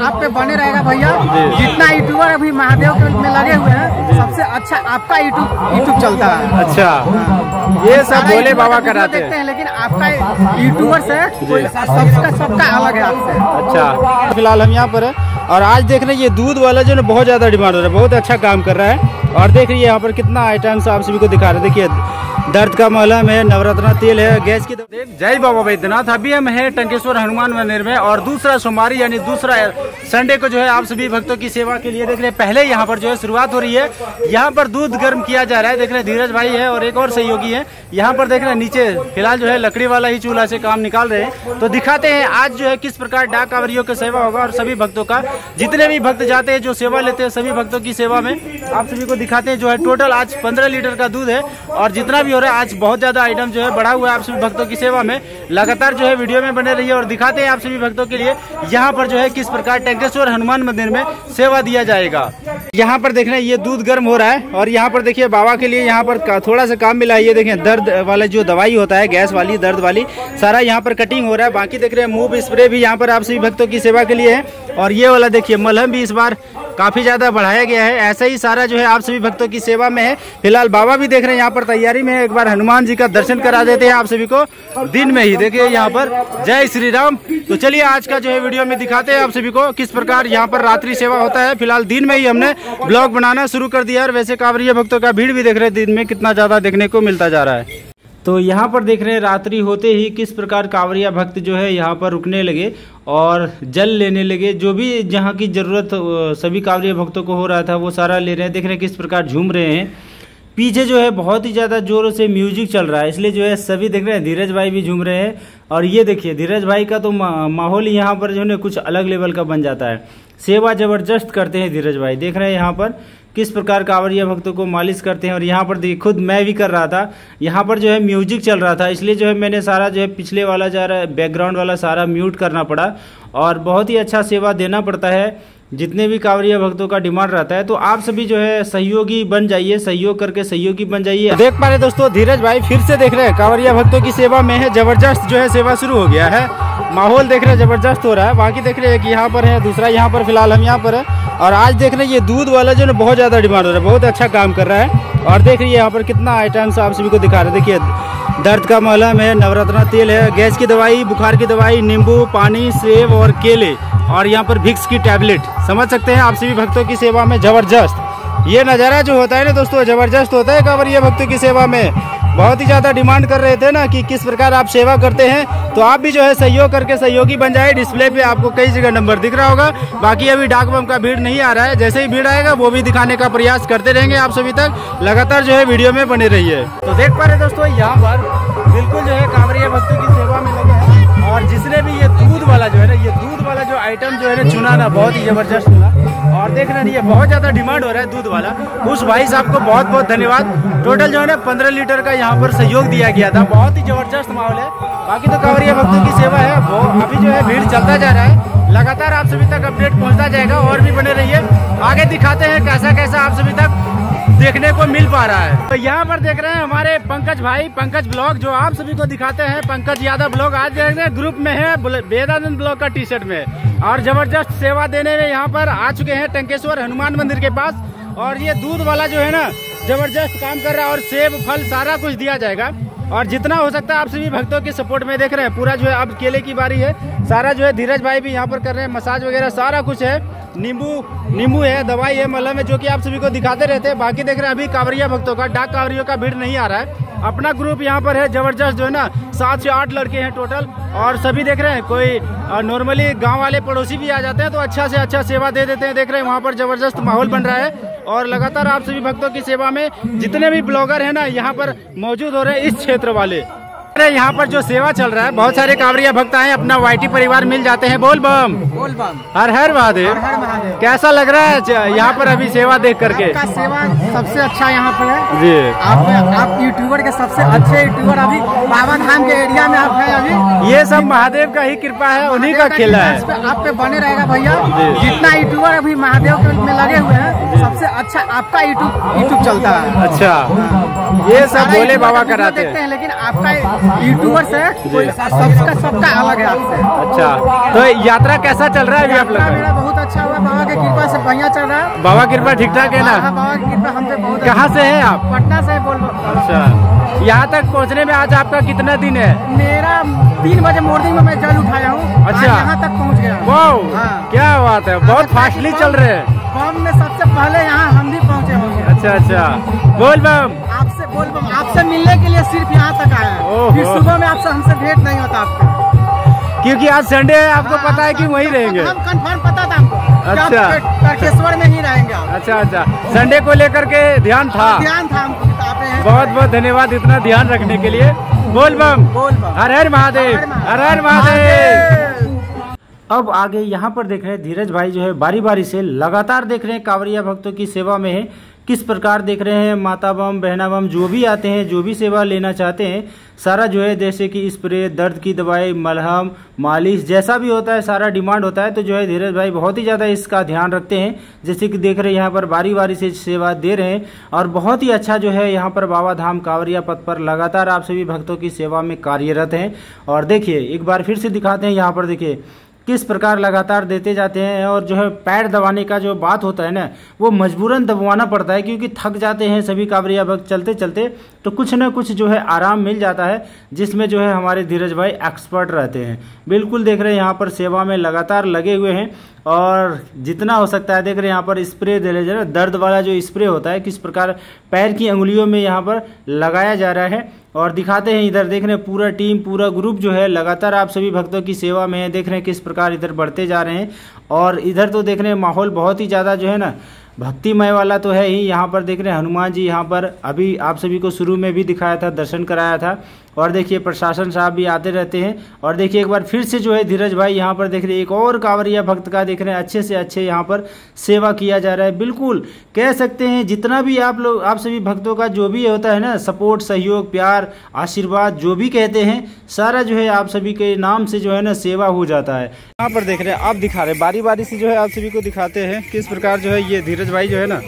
आप पे बने रहेगा भैया। जितना यूट्यूबर अभी महादेव में लगे हुए हैं सबसे अच्छा आपका यूट्यूब चलता है। अच्छा, ये सब भोले बाबा कराते हैं, लेकिन आपका यूट्यूबर से सबका अलग है आपसे। अच्छा, फिलहाल हम यहाँ पर है और आज देख रहे हैं ये दूध वाला जो ना बहुत ज्यादा डिमांड हो रहा है, बहुत अच्छा काम कर रहा है। और देख रही है यहाँ पर कितना आइटम्स आप सभी को दिखा रहे हैं। देखिए दर्द का मलहम है, नवरत्न तेल है, गैस की दवा। जय बाबा बैद्यनाथ। अभी हम हैं टंकेश्वर हनुमान मंदिर में और दूसरा सोमवार यानी दूसरा संडे को जो है आप सभी भक्तों की सेवा के लिए देख रहे हैं पहले यहाँ पर जो है शुरुआत हो रही है। यहाँ पर दूध गर्म किया जा रहा है। देख रहे धीरज भाई है और एक और सहयोगी है। यहाँ पर देख रहे नीचे फिलहाल जो है लकड़ी वाला ही चूल्हा से काम निकाल रहे हैं। तो दिखाते हैं आज जो है किस प्रकार डाक कांवरियों का सेवा होगा और सभी भक्तों का, जितने भी भक्त जाते हैं जो सेवा लेते हैं सभी भक्तों की सेवा में आप सभी को दिखाते हैं। जो है टोटल आज 15 लीटर का दूध है और जितना भी हो रहा है आज बहुत ज्यादा आइटम जो है बढ़ा हुआ है आप सभी भक्तों की सेवा में। लगातार जो है वीडियो में बने रहिए और दिखाते हैं आप सभी भक्तों के लिए यहाँ पर जो है किस प्रकार टंकेश्वर हनुमान मंदिर में सेवा दिया जाएगा। यहाँ पर देख रहे हैं ये दूध गर्म हो रहा है और यहाँ पर देखिए बाबा के लिए यहाँ पर थोड़ा सा काम मिला है। ये देखिए दर्द वाला जो दवाई होता है, गैस वाली दर्द वाली, सारा यहाँ पर कटिंग हो रहा है। बाकी देख रहे हैं मूव स्प्रे भी यहाँ पर आप सभी भक्तों की सेवा के लिए है। और ये वाला देखिए मलहम भी इस बार काफी ज्यादा बढ़ाया गया है। ऐसा ही सारा जो है आप सभी भक्तों की सेवा में है। फिलहाल बाबा भी देख रहे हैं यहाँ पर तैयारी में। एक बार हनुमान जी का दर्शन करा देते हैं आप सभी को दिन में ही। देखिए यहाँ पर जय श्री राम। तो चलिए आज का जो है वीडियो में दिखाते हैं आप सभी को किस प्रकार यहाँ पर रात्रि सेवा होता है। फिलहाल दिन में ही हमने ब्लॉग बनाना शुरू कर दिया और वैसे कांवरिया भक्तों का भीड़ भी देख रहे हैं दिन में कितना ज्यादा देखने को मिलता जा रहा है। तो यहाँ पर देख रहे हैं रात्रि होते ही किस प्रकार कांवरिया भक्त जो है यहाँ पर रुकने लगे और जल लेने लगे। जो भी जहाँ की ज़रूरत सभी कांवरिया भक्तों को हो रहा था वो सारा ले रहे हैं। देख रहे हैं किस प्रकार झूम रहे हैं। पीछे जो है बहुत ही ज़्यादा ज़ोरों से म्यूजिक चल रहा है, इसलिए जो है सभी देख रहे हैं। धीरज भाई भी झूम रहे हैं और ये देखिए धीरज भाई का तो माहौल यहाँ पर जो है कुछ अलग लेवल का बन जाता है। सेवा ज़बरदस्त करते हैं धीरज भाई। देख रहे हैं यहाँ पर किस प्रकार कांवरिया भक्तों को मालिश करते हैं। और यहाँ पर देखिए खुद मैं भी कर रहा था, यहाँ पर जो है म्यूजिक चल रहा था, इसलिए जो है मैंने सारा जो है पिछले वाला जा रहा है बैकग्राउंड वाला सारा म्यूट करना पड़ा। और बहुत ही अच्छा सेवा देना पड़ता है जितने भी कांवरिया भक्तों का डिमांड रहता है। तो आप सभी जो है सहयोगी बन जाइए, सहयोग करके सहयोगी बन जाइए। देख पा रहे दोस्तों धीरज भाई फिर से देख रहे हैं कांवरिया भक्तों की सेवा में है। जबरदस्त जो है सेवा शुरू हो गया है, माहौल देख रहे हैं जबरदस्त हो रहा है। बाकी देख रहे हैं एक यहाँ पर है, दूसरा यहाँ पर फिलहाल हम यहाँ पर है। और आज देख रहे हैं ये दूध वाला जो है बहुत ज़्यादा डिमांड हो रहा है, बहुत अच्छा काम कर रहा है। और देख रही है यहाँ पर कितना आइटम्स आप सभी को दिखा रहे हैं। देखिए दर्द का मलहम है, नवरत्न तेल है, गैस की दवाई, बुखार की दवाई, नींबू पानी, सेब और केले और यहाँ पर विक्स की टैबलेट। समझ सकते हैं आप सभी भक्तों की सेवा में जबरदस्त ये नज़ारा जो होता है ना दोस्तों, जबरदस्त होता है कांवरिया भक्तों की सेवा में। बहुत ही ज़्यादा डिमांड कर रहे थे ना कि किस प्रकार आप सेवा करते हैं। तो आप भी जो है सहयोग करके सहयोगी बन जाए। डिस्प्ले पे आपको कई जगह नंबर दिख रहा होगा। बाकी अभी डाक बम का भीड़ नहीं आ रहा है, जैसे ही भीड़ आएगा वो भी दिखाने का प्रयास करते रहेंगे आप सभी तक। लगातार जो है वीडियो में बने रहिए। तो देख पा रहे दोस्तों यहाँ पर बिल्कुल जो है कांवरिया भक्तों की सेवा में लगे हैं। और जिसने भी ये दूध वाला जो है ना, ये दूध वाला जो आइटम जो है ना चुना ना, बहुत ही जबरदस्त चुना। और देख रहे हैं ये बहुत ज़्यादा डिमांड हो रहा है दूध वाला। उस भाई साहब को बहुत बहुत धन्यवाद। टोटल जो है ना 15 लीटर का यहाँ पर सहयोग दिया गया था। बहुत ही ज़बरदस्त माहौल है। बाकी तो कांवरिया भक्तों की सेवा है वो अभी जो है भीड़ चलता जा रहा है। लगातार आप सभी तक अपडेट पहुँचता जाएगा और भी बने रहिए। आगे दिखाते हैं कैसा कैसा आप सभी तक देखने को मिल पा रहा है। तो यहाँ पर देख रहे हैं हमारे पंकज भाई, पंकज ब्लॉग जो आप सभी को दिखाते हैं। पंकज यादव ब्लॉग आज देख रहे हैं ग्रुप में है, वेदानंद ब्लॉग का टी शर्ट में। और जबरदस्त सेवा देने में यहाँ पर आ चुके हैं टंकेश्वर हनुमान मंदिर के पास। और ये दूध वाला जो है ना जबरदस्त काम कर रहा है और सेब फल सारा कुछ दिया जाएगा। और जितना हो सकता है आप सभी भक्तों के सपोर्ट में देख रहे हैं पूरा जो है। अब केले की बारी है, सारा जो है धीरज भाई भी यहाँ पर कर रहे हैं मसाज वगैरह सारा कुछ है। नींबू है, दवाई है, मलहम है, जो कि आप सभी को दिखाते रहते हैं। बाकी देख रहे हैं अभी कांवरिया भक्तों का, डाक कांवरियों का भीड़ नहीं आ रहा है। अपना ग्रुप यहाँ पर है जबरदस्त जो है ना 7 से 8 लड़के हैं टोटल। और सभी देख रहे हैं कोई नॉर्मली गांव वाले पड़ोसी भी आ जाते हैं तो अच्छा से अच्छा सेवा दे देते हैं। देख रहे हैं वहाँ पर जबरदस्त माहौल बन रहा है। और लगातार आप सभी भक्तों की सेवा में जितने भी ब्लॉगर है ना यहाँ पर मौजूद हो रहे हैं इस क्षेत्र वाले। यहाँ पर जो सेवा चल रहा है बहुत सारे कांवरिया भक्त आए, अपना वाईटी परिवार मिल जाते हैं। बोल बम हर हर महादेव। कैसा लग रहा है यहाँ पर अभी सेवा देख करके? आपका सेवा सबसे अच्छा यहाँ पर है जी। आप यूट्यूबर के सबसे अच्छे यूट्यूबर अभी बाबा धाम के एरिया में आप है। अभी ये सब महादेव का ही कृपा है, उन्हीं का खेला है। आप पे बने रहेगा भैया। जितना यूट्यूबर अभी महादेव में लगे हुए हैं सबसे अच्छा आपका यूट्यूब चलता है। अच्छा, ये सब भोले बाबा कराते हैं, लेकिन आपका यूट्यूबर्स है सबका अलग है आपसे। अच्छा, तो यात्रा कैसा चल रहा है अभी आप लोग? मेरा बहुत अच्छा हुआ, बाबा की कृपा से बढ़िया चल रहा है। बाबा की कृपा ठीक ठाक है ना? बाबा की कृपा हम पे बहुत। कहाँ से है आप? पटना से बोल बम। अच्छा, यहाँ तक पहुँचने में आज आपका कितना दिन है? मेरा 3 बजे मॉर्निंग में मैं जल उठाया हूँ। अच्छा, यहाँ तक पहुँच गया। वाह, क्या बात है, बहुत फास्टली चल रहे हैं। बम में सबसे पहले यहाँ हम भी पहुँचे होंगे। अच्छा अच्छा, बोल बम। आपसे मिलने के लिए सिर्फ यहाँ तक आया है, फिर सुबह में आपसे हमसे भेंट नहीं होता आपका, क्योंकि आज संडे है। आपको पता है कि वहीं रहेंगे? हम कंफर्म पता था हमको। अच्छा, तंकेश्वर में ही रहेंगे आप। अच्छा अच्छा, संडे को लेकर के ध्यान था हमको। बहुत बहुत धन्यवाद इतना ध्यान रखने के लिए। बोल बम। हर हर महादेव। हर हर महादेव। अब आगे यहाँ पर देख रहे हैं धीरज भाई जो है बारी बारी से लगातार देख रहे हैं कांवरिया भक्तों की सेवा में है, किस प्रकार देख रहे हैं माता बम बहना बम जो भी आते हैं, जो भी सेवा लेना चाहते हैं, सारा जो है जैसे कि स्प्रे, दर्द की दवाई, मलहम, मालिश, जैसा भी होता है सारा डिमांड होता है। तो जो है धीरज भाई बहुत ही ज़्यादा इसका ध्यान रखते हैं, जैसे कि देख रहे हैं यहाँ पर बारी बारी से सेवा दे रहे हैं। और बहुत ही अच्छा जो है यहाँ पर बाबा धाम कांवरिया पथ पर लगातार आप सभी भक्तों की सेवा में कार्यरत हैं। और देखिए एक बार फिर से दिखाते हैं, यहाँ पर देखिए किस प्रकार लगातार देते जाते हैं। और जो है पैर दबाने का जो बात होता है ना, वो मजबूरन दबवाना पड़ता है, क्योंकि थक जाते हैं सभी कांवरिया भक्त चलते चलते, तो कुछ ना कुछ जो है आराम मिल जाता है, जिसमें जो है हमारे धीरज भाई एक्सपर्ट रहते हैं। बिल्कुल देख रहे हैं यहाँ पर सेवा में लगातार लगे हुए हैं, और जितना हो सकता है देख रहे हैं यहाँ पर स्प्रे दे रहे हैं, दर्द वाला जो स्प्रे होता है किस प्रकार पैर की अंगुलियों में यहाँ पर लगाया जा रहा है। और दिखाते हैं इधर देख रहे हैं पूरा टीम पूरा ग्रुप जो है लगातार आप सभी भक्तों की सेवा में है, देख रहे हैं किस प्रकार इधर बढ़ते जा रहे हैं। और इधर तो देख रहे हैं माहौल बहुत ही ज़्यादा जो है ना भक्तिमय वाला तो है ही। यहाँ पर देख रहे हैं हनुमान जी यहाँ पर अभी आप सभी को शुरू में भी दिखाया था, दर्शन कराया था। और देखिए प्रशासन साहब भी आते रहते हैं। और देखिए एक बार फिर से जो है धीरज भाई यहाँ पर देख रहे हैं एक और कांवरिया भक्त का देख रहे हैं अच्छे से अच्छे यहाँ पर सेवा किया जा रहा है। बिल्कुल कह सकते हैं जितना भी आप लोग आप सभी भक्तों का जो भी होता है ना सपोर्ट, सहयोग, प्यार, आशीर्वाद जो भी कहते हैं, सारा जो है आप सभी के नाम से जो है ना सेवा हो जाता है। यहाँ पर देख रहे हैं आप दिखा रहे बारी बारी से जो है आप सभी को दिखाते हैं किस प्रकार जो है ये धीरज भाई जो है ना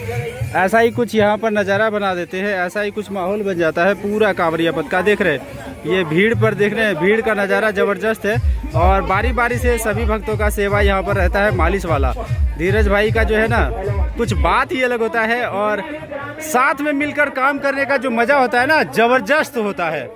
ऐसा ही कुछ यहाँ पर नज़ारा बना देते हैं, ऐसा ही कुछ माहौल बन जाता है पूरा कांवरिया पथ का। देख रहे हैं ये भीड़ पर देख रहे हैं भीड़ का नज़ारा ज़बरदस्त है। और बारी बारी से सभी भक्तों का सेवा यहाँ पर रहता है। मालिश वाला धीरज भाई का जो है ना कुछ बात ही अलग होता है, और साथ में मिलकर काम करने का जो मज़ा होता है ना ज़बरदस्त होता है।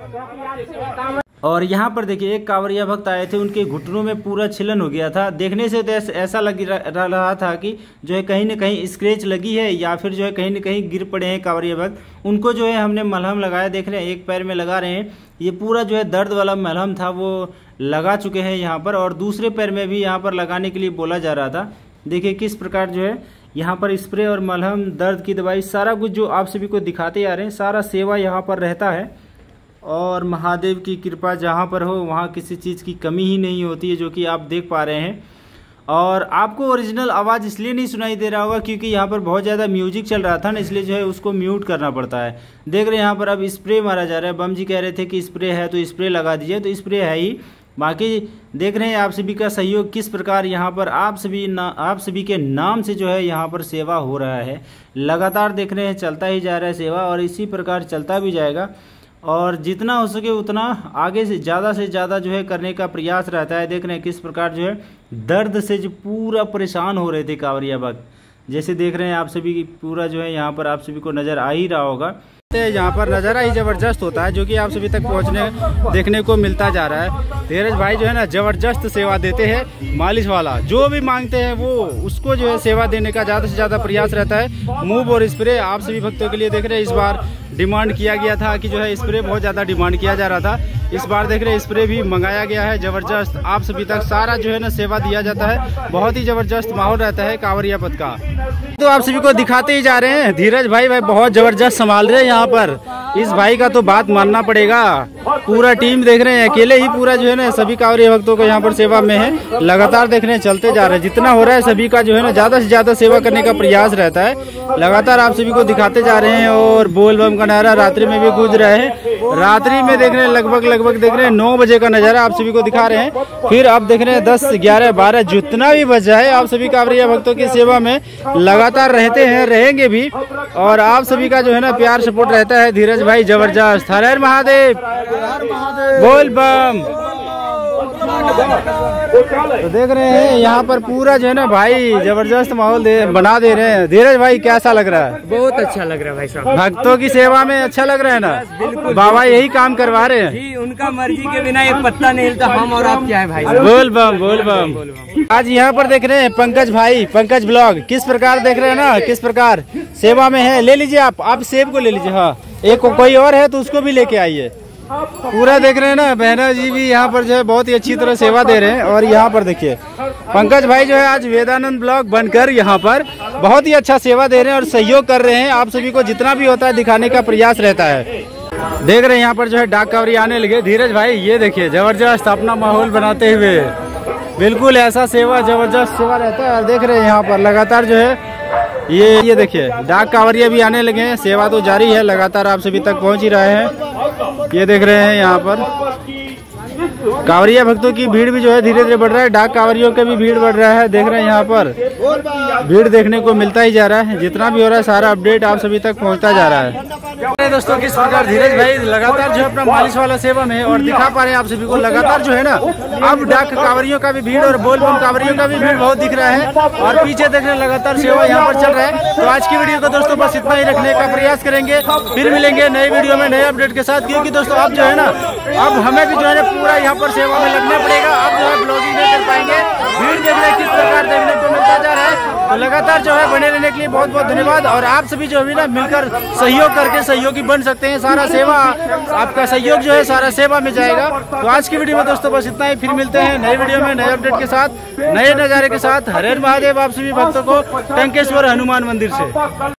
और यहाँ पर देखिए एक कांवरिया भक्त आए थे, उनके घुटनों में पूरा छिलन हो गया था। देखने से तो ऐसा लग रहा था कि जो है कहीं ना कहीं स्क्रैच लगी है या फिर जो है कहीं ना कहीं गिर पड़े हैं कांवरिया भक्त। उनको जो है हमने मलहम लगाया, देख रहे हैं एक पैर में लगा रहे हैं, ये पूरा जो है दर्द वाला मलहम था वो लगा चुके हैं यहाँ पर। और दूसरे पैर में भी यहाँ पर लगाने के लिए बोला जा रहा था। देखिए किस प्रकार जो है यहाँ पर स्प्रे और मलहम, दर्द की दवाई, सारा कुछ जो आप सभी को दिखाते आ रहे हैं, सारा सेवा यहाँ पर रहता है। और महादेव की कृपा जहाँ पर हो वहाँ किसी चीज़ की कमी ही नहीं होती है, जो कि आप देख पा रहे हैं। और आपको ओरिजिनल आवाज़ इसलिए नहीं सुनाई दे रहा होगा क्योंकि यहाँ पर बहुत ज़्यादा म्यूजिक चल रहा था ना, इसलिए जो है उसको म्यूट करना पड़ता है। देख रहे हैं यहाँ पर अब स्प्रे मारा जा रहा है। बम जी कह रहे थे कि स्प्रे है तो स्प्रे लगा दीजिए, तो स्प्रे है ही। बाकी देख रहे हैं आप सभी का सहयोग किस प्रकार यहाँ पर आप सभी के नाम से जो है यहाँ पर सेवा हो रहा है। लगातार देख रहे हैं चलता ही जा रहा है सेवा, और इसी प्रकार चलता भी जाएगा। और जितना हो सके उतना आगे से ज़्यादा जो है करने का प्रयास रहता है। देख रहे हैं किस प्रकार जो है दर्द से जो पूरा परेशान हो रहे थे कांवरिया भक्त, जैसे देख रहे हैं आप सभी पूरा जो है यहाँ पर आप सभी को नज़र आ ही रहा होगा। यहाँ पर नज़ारा ही ज़बरदस्त होता है, जो कि आप सभी तक पहुँचने देखने को मिलता जा रहा है। धीरज भाई जो है ना ज़बरदस्त सेवा देते हैं। मालिश वाला जो भी मांगते हैं वो उसको जो है सेवा देने का ज़्यादा से ज़्यादा प्रयास रहता है। मूव और स्प्रे आप सभी भक्तों के लिए देख रहे हैं इस बार डिमांड किया गया था कि जो है स्प्रे बहुत ज़्यादा डिमांड किया जा रहा था। इस बार देख रहे हैं स्प्रे भी मंगाया गया है। ज़बरदस्त आप सभी तक सारा जो है ना सेवा दिया जाता है। बहुत ही ज़बरदस्त माहौल रहता है कांवरिया पथ का। तो आप सभी को दिखाते ही जा रहे हैं धीरज भाई बहुत ज़बरदस्त संभाल रहे हैं यहाँ पर। इस भाई का तो बात मानना पड़ेगा। पूरा टीम देख रहे हैं अकेले ही पूरा जो है ना सभी कांवरिया भक्तों को यहाँ पर सेवा में है। लगातार देख रहे हैं चलते जा रहे हैं, जितना हो रहा है सभी का जो है ना ज़्यादा से ज़्यादा सेवा करने का प्रयास रहता है। लगातार आप सभी को दिखाते जा रहे हैं। और बोल बम का नज़ारा रात्रि में भी गूंज रहा है। रात्रि में देख रहे हैं लगभग देख रहे हैं 9 बजे का नज़ारा आप सभी को दिखा रहे हैं। फिर आप देख रहे हैं 10, 11, 12 जितना भी बजा है आप सभी कांवरिया भक्तों की सेवा में लगातार रहते हैं, रहेंगे भी। और आप सभी का जो है ना प्यार सपोर्ट रहता है धीरज धीरज भाई जबरदस्त। हर हर महादेव, बोल बम। तो देख रहे हैं यहाँ पर पूरा जो है ना भाई जबरदस्त माहौल बना दे रहे हैं। धीरज भाई कैसा लग रहा है? बहुत अच्छा लग रहा है भाई साहब, भक्तों की सेवा में अच्छा लग रहा है ना? बाबा यही काम करवा रहे हैं जी, उनका मर्जी के बिना एक पत्ता नहीं हिलता। हम और आप क्या है भाई, बोल बम बोल बम। आज यहाँ पर देख रहे हैं पंकज भाई, पंकज ब्लॉग, किस प्रकार देख रहे हैं ना, किस प्रकार सेवा में है। ले लीजिए आप सेब को ले लीजिए। हाँ, एक कोई और है तो उसको भी लेके आइए। पूरा देख रहे हैं ना, बहना जी भी यहाँ पर जो है बहुत ही अच्छी तरह सेवा दे रहे हैं। और यहाँ पर देखिए पंकज भाई जो है आज वेदानंद ब्लॉग बनकर यहाँ पर बहुत ही अच्छा सेवा दे रहे हैं और सहयोग कर रहे हैं। आप सभी को जितना भी होता है दिखाने का प्रयास रहता है। देख रहे हैं यहाँ पर जो है डाक कावरी आने लगे। धीरज भाई ये देखिए जबरदस्त अपना माहौल बनाते हुए, बिल्कुल ऐसा सेवा जबरदस्त सेवा रहता है। और देख रहे हैं यहाँ पर लगातार जो है ये देखिए डाक कावरिया भी आने लगे हैं। सेवा तो जारी है, लगातार आप सभी तक पहुंच ही रहे हैं। ये देख रहे हैं यहाँ पर कावरिया भक्तों की भीड़ भी जो है धीरे धीरे बढ़ रहा है। डाक कावरियों का भी भीड़ बढ़ रहा है। देख रहे हैं यहाँ पर भीड़ देखने को मिलता ही जा रहा है। जितना भी हो रहा है सारा अपडेट आप सभी तक पहुँचता जा रहा है। दोस्तों किस प्रकार धीरज भाई लगातार जो है अपना मालिश वाला सेवा में और दिखा पा रहे हैं आप सभी को। लगातार जो है ना अब डाक कांवरियों का भी भीड़ और बोल बम कांवरियों का भी भीड़ बहुत दिख रहा है। और पीछे देख रहे हैं लगातार सेवा यहाँ पर चल रहा है। तो आज की वीडियो को दोस्तों बस इतना ही रखने का प्रयास करेंगे। फिर मिलेंगे नई वीडियो में नए अपडेट के साथ, क्योंकि दोस्तों अब जो है ना अब हमें भी जो है पूरा यहाँ पर सेवा में लगना पड़ेगा। अब जो है ब्लॉगिंग नहीं कर पाएंगे। भीड़ देख रहे हैं किस प्रकार देखने को मिलता जा रहा है। तो लगातार जो है बने रहने के लिए बहुत बहुत धन्यवाद। और आप सभी जो है ना मिलकर सहयोग करके सहयोगी बन सकते हैं। सारा सेवा आपका सहयोग जो है सारा सेवा में जाएगा। तो आज की वीडियो में दोस्तों बस इतना ही। फिर मिलते हैं नए वीडियो में नए अपडेट के साथ, नए नज़ारे के साथ। हर हर महादेव आप सभी भक्तों को टंकेश्वर हनुमान मंदिर से।